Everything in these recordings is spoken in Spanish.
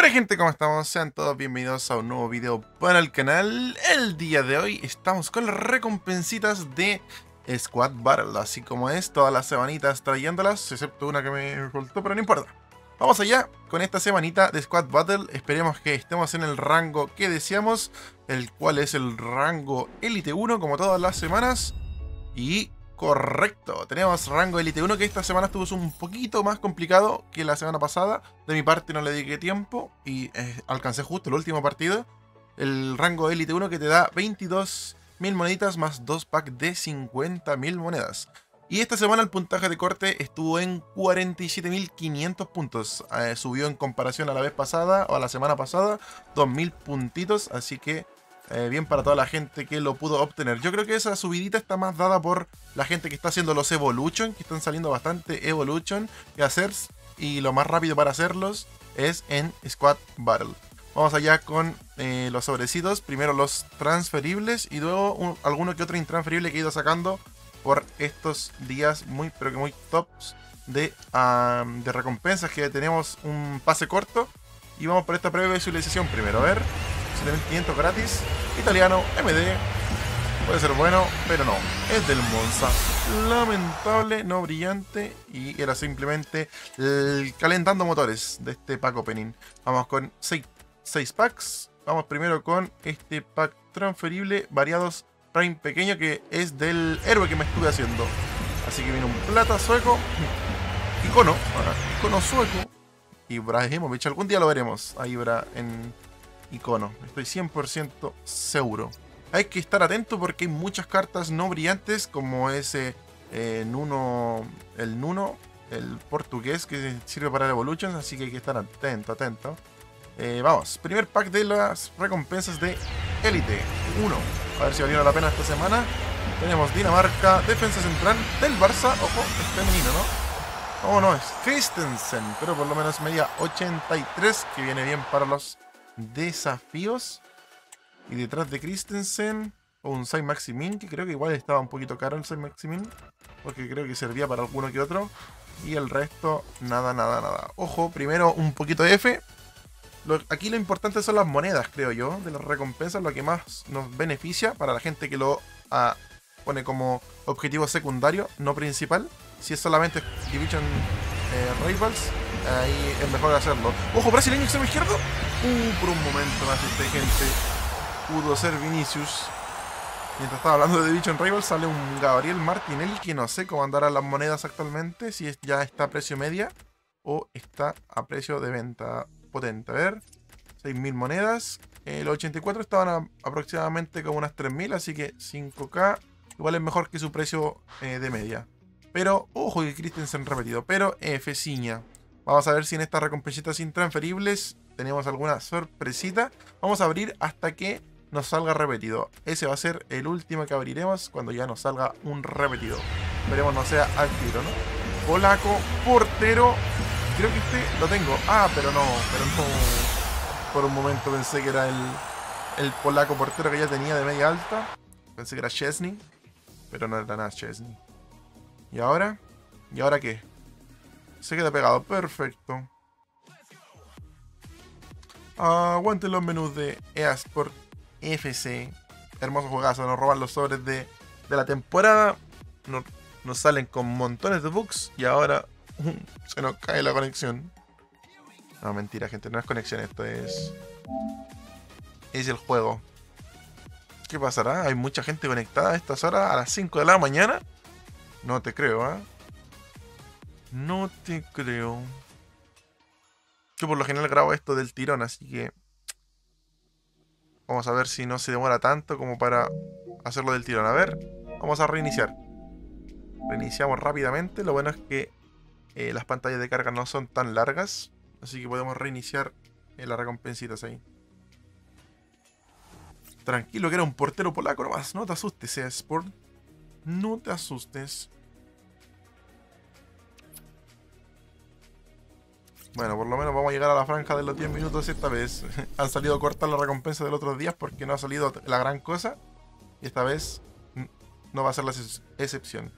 Buena gente, ¿cómo estamos? Sean todos bienvenidos a un nuevo video para el canal. El día de hoy estamos con las recompensitas de Squad Battle, así como es, todas las semanitas trayéndolas, excepto una que me faltó, pero no importa. Vamos allá con esta semanita de Squad Battle. Esperemos que estemos en el rango que deseamos, el cual es el rango Elite 1, como todas las semanas. Y correcto, tenemos rango Elite 1, que esta semana estuvo un poquito más complicado que la semana pasada. De mi parte no le dediqué tiempo y alcancé justo el último partido. El rango Elite 1 que te da 22.000 moneditas más 2 packs de 50.000 monedas. Y esta semana el puntaje de corte estuvo en 47.500 puntos. Subió en comparación a la vez pasada o a la semana pasada 2.000 puntitos. Así que bien para toda la gente que lo pudo obtener. Yo creo que esa subidita está más dada por la gente que está haciendo los Evolution. Que están saliendo bastante Evolution que hacer. Y lo más rápido para hacerlos es en Squad Battle. Vamos allá con los sobrecitos. Primero los transferibles y luego alguno que otro intransferible que he ido sacando por estos días muy pero que muy tops de recompensas, que tenemos un pase corto. Y vamos por esta previa visualización primero, a ver, 7.500 gratis, italiano, MD, puede ser bueno, pero no, es del Monza, lamentable, no brillante, y era simplemente el calentando motores de este pack opening. Vamos con 6 packs, vamos primero con este pack transferible, variados, Prime pequeño, que es del héroe que me estuve haciendo. Así que viene un plata sueco, icono sueco, Ibrahimovic, algún día lo veremos a Ibra en icono, estoy 100% seguro. Hay que estar atento porque hay muchas cartas no brillantes, como ese Nuno, el portugués, que sirve para la Evolution, así que hay que estar atento. Vamos, primer pack de las recompensas de Elite 1. A ver si valieron la pena esta semana. Tenemos Dinamarca, defensa central del Barça. Ojo, es femenino, ¿no? Oh, no, es Christensen, pero por lo menos media 83, que viene bien para los desafíos. Y detrás de Christensen, un Saint-Maximin, que creo que igual estaba un poquito caro el Saint-Maximin, porque creo que servía para alguno que otro. Y el resto, nada. Ojo, primero un poquito de F. Aquí lo importante son las monedas, creo yo, de las recompensas, lo que más nos beneficia para la gente que lo pone como objetivo secundario, no principal. Si es solamente Division Rivals, ahí es mejor hacerlo. ¡Ojo, brasileño extremo izquierdo! Por un momento más este gente pudo ser Vinicius. Mientras estaba hablando de Division Rivals, sale un Gabriel Martinelli, que no sé cómo andará las monedas actualmente, si ya está a precio media o está a precio de venta potente. A ver, 6.000 monedas, los 84 estaban aproximadamente como unas 3.000, así que 5k, igual es mejor que su precio de media, pero ojo que Christensen repetido, pero F-ciña. Vamos a ver si en estas recompensitas intransferibles tenemos alguna sorpresita. Vamos a abrir hasta que nos salga repetido, ese va a ser el último que abriremos cuando ya nos salga un repetido, esperemos no sea al tiro, ¿no? Polaco, portero. Creo que este lo tengo. Ah, pero no. Por un momento pensé que era el polaco portero que ya tenía de media alta. Pensé que era Szczesny, pero no era nada Szczesny. ¿Y ahora? ¿Y ahora qué? Se queda pegado. Perfecto. Aguanten los menús de EA Sports FC. Hermoso juegazo. Nos roban los sobres de la temporada. Nos salen con montones de bugs. Y ahora se nos cae la conexión. No, mentira, gente, no es conexión, esto es el juego. ¿Qué pasará? ¿Hay mucha gente conectada a estas horas? ¿A las 5 de la mañana? No te creo, ¿eh? No te creo. Yo por lo general grabo esto del tirón, así que vamos a ver si no se demora tanto como para hacerlo del tirón. A ver, vamos a reiniciar. Reiniciamos rápidamente. Lo bueno es que las pantallas de carga no son tan largas, así que podemos reiniciar las recompensitas ahí. Tranquilo, que era un portero polaco nomás. No te asustes, EA Sport. No te asustes. Bueno, por lo menos vamos a llegar a la franja de los 10 minutos esta vez. Han salido cortas las recompensas de los otros días porque no ha salido la gran cosa. Y esta vez no va a ser la excepción.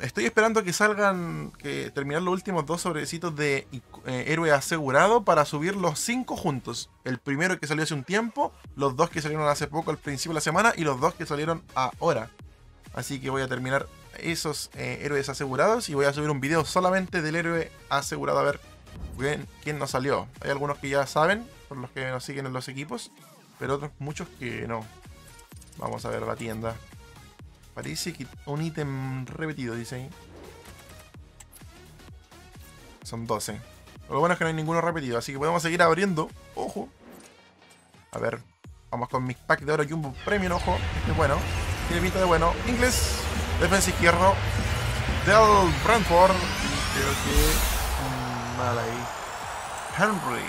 Estoy esperando que salgan, que terminar los últimos dos sobrecitos de héroe asegurado para subir los 5 juntos. El primero que salió hace un tiempo, los dos que salieron hace poco al principio de la semana y los dos que salieron ahora. Así que voy a terminar esos héroes asegurados y voy a subir un video solamente del héroe asegurado. A ver quién nos salió. Hay algunos que ya saben, por los que nos siguen en los equipos, pero otros muchos que no. Vamos a ver la tienda. Parece que un ítem repetido, dice ahí. Son 12. Lo bueno es que no hay ninguno repetido, así que podemos seguir abriendo. ¡Ojo! A ver, vamos con mis pack de oro y un premio, ojo. Este es bueno. Tiene pinta de bueno. Inglés. Defensa izquierdo. Del Brentford. Creo que... mal ahí. Henry.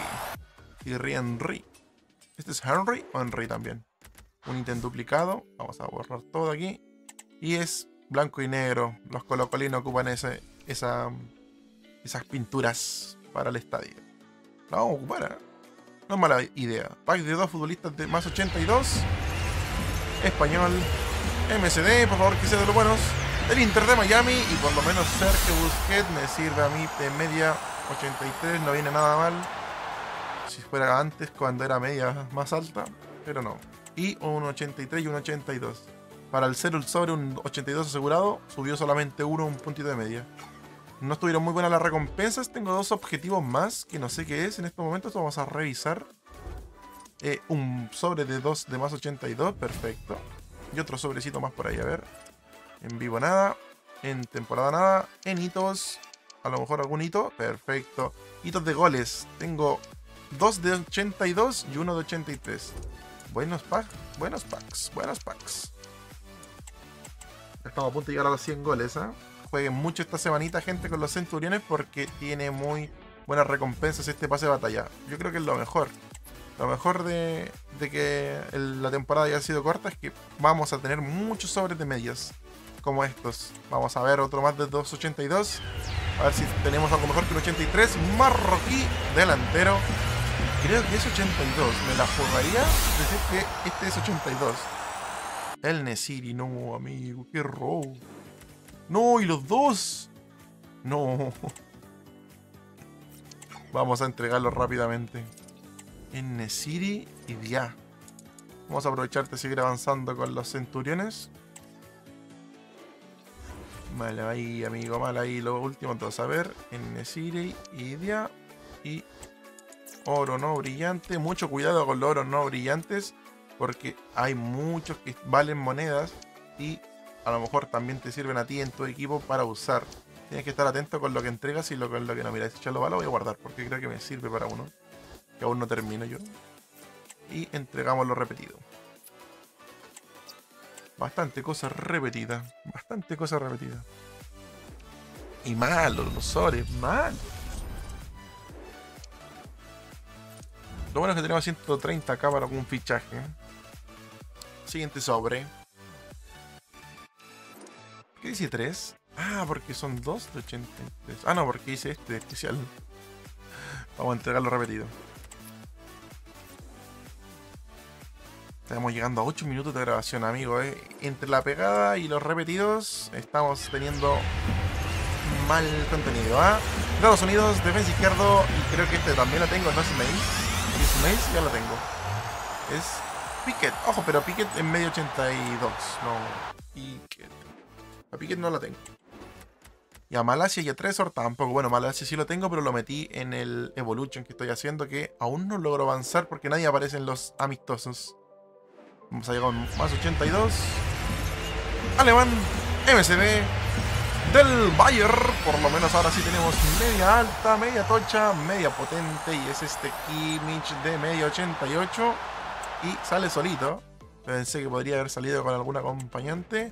Y Henry. ¿Este es Henry o Henry también? Un ítem duplicado. Vamos a borrar todo aquí. Y es blanco y negro. Los colocolinos ocupan esas pinturas para el estadio. La vamos a ocupar, ¿eh? No es mala idea. Pack de 2 futbolistas de más 82. Español. MSD, por favor, que sea de los buenos. El Inter de Miami. Y por lo menos Sergio Busquets me sirve a mí de media 83. No viene nada mal. Si fuera antes, cuando era media más alta. Pero no. Y un 83 y un 82. Para el cero, sobre un 82 asegurado, subió solamente uno, un puntito de media. No estuvieron muy buenas las recompensas. Tengo dos objetivos más, que no sé qué es en estos momentos. Vamos a revisar. Un sobre de 2 de más 82, perfecto. Y otro sobrecito más por ahí, a ver. En vivo nada, en temporada nada, en hitos, a lo mejor algún hito, perfecto. Hitos de goles, tengo 2 de 82 y uno de 83. Buenos packs. Estamos a punto de llegar a los 100 goles, ¿eh? Jueguen mucho esta semanita, gente, con los centuriones, porque tiene muy buenas recompensas este pase de batalla. Yo creo que es lo mejor. Lo mejor de que la temporada haya sido corta es que vamos a tener muchos sobres de medias como estos. Vamos a ver otro más de 282. A ver si tenemos algo mejor que el 83. Marroquí, delantero. Creo que es 82. Me la jugaría decir que este es 82. El Nesiri, no, amigo, qué robo. No, y los dos. No. Vamos a entregarlo rápidamente. El Nesiri y Dia. Vamos a aprovechar de seguir avanzando con los centuriones. Mal ahí, amigo, mal ahí. Los últimos dos, a ver. El Nesiri y Dia. Y oro no brillante. Mucho cuidado con los oros no brillantes, porque hay muchos que valen monedas y a lo mejor también te sirven a ti en tu equipo para usar. Tienes que estar atento con lo que entregas y con lo que no. Mira, este chalo lo voy a guardar porque creo que me sirve para uno que aún no termino yo. Y entregamos lo repetido. Bastante cosas repetidas. Y malos los sobres, malos. Lo bueno es que tenemos 130k para algún fichaje. Siguiente sobre. ¿Qué dice 3? Ah, porque son 2 de 83. Ah, no, porque hice este especial. Vamos a entregarlo repetido. Estamos llegando a 8 minutos de grabación, amigo. Entre la pegada y los repetidos estamos teniendo mal contenido. Estados Unidos, defensa izquierdo. Y creo que este también lo tengo, no es Mace, ya lo tengo. Es Piquet. Ojo, pero Piquet en medio 82. No, Piquet. A Piquet no la tengo. Y a Malasia y a Tresor tampoco. Bueno, Malasia sí lo tengo, pero lo metí en el Evolution que estoy haciendo, que aún no logro avanzar porque nadie aparece en los amistosos. Vamos a llegar con más 82. Alemán, MCD, del Bayern. Por lo menos ahora sí tenemos media alta, media tocha, media potente. Y es este Kimmich de media 88. Y sale solito. Pensé que podría haber salido con algún acompañante.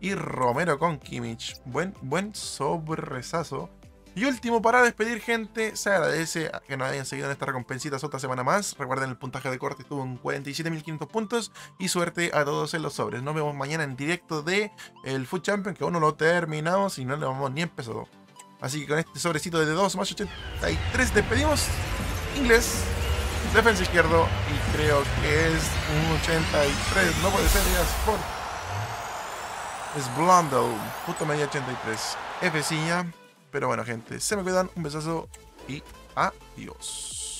Y Romero con Kimmich. Buen sobresazo. Y último, para despedir, gente, se agradece a que nos hayan seguido en esta recompensita otra semana más. Recuerden, el puntaje de corte estuvo en 47.500 puntos. Y suerte a todos en los sobres. Nos vemos mañana en directo de el Foot Champion, que aún no lo terminamos y no le vamos ni empezado. Así que con este sobrecito de 2 más 83 despedimos. Inglés, defensa izquierdo, y creo que es un 83. No puede ser, EA Sports. es Blondel, punto media 83. Fcilla. Pero bueno, gente, se me cuidan, un besazo y adiós.